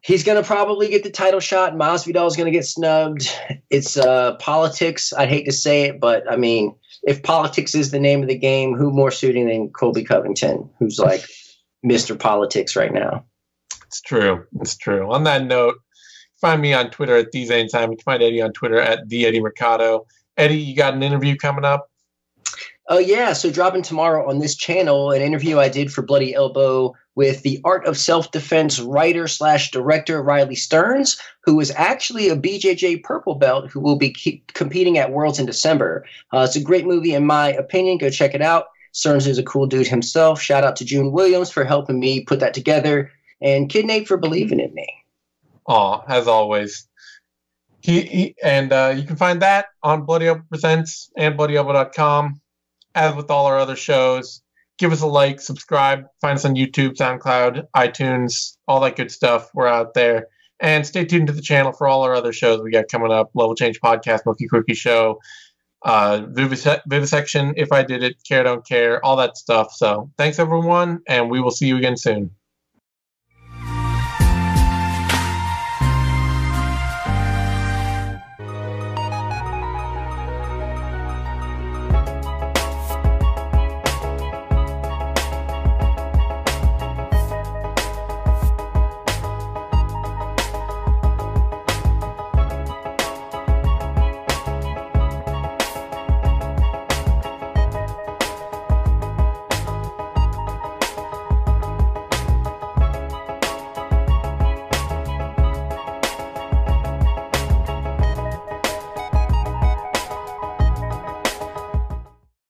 he's going to probably get the title shot. Masvidal is going to get snubbed. It's politics. I'd hate to say it, but I mean, if politics is the name of the game, who more suiting than Colby Covington, who's like Mr. Politics right now? It's true. It's true. On that note, find me on Twitter at These Ain't Time. You can find Eddie on Twitter at The Eddie Mercado. Eddie, you got an interview coming up? Oh, yeah. So dropping tomorrow on this channel, an interview I did for Bloody Elbow with the Art of Self-Defense writer/director Riley Stearns, who is actually a BJJ purple belt who will be competing at Worlds in December. It's a great movie, in my opinion. Go check it out. Stearns is a cool dude himself. Shout out to June Williams for helping me put that together, and Kid Nate for believing in me. Aw, as always. You can find that on Bloody Elbow Presents and BloodyElbow.com. As with all our other shows, give us a like, subscribe, find us on YouTube, SoundCloud, iTunes, all that good stuff. We're out there. And stay tuned to the channel for all our other shows we got coming up. Level Change Podcast, Milky Quickie Show, Vivisection, If I Did It, Care Don't Care, all that stuff. So thanks, everyone, and we will see you again soon.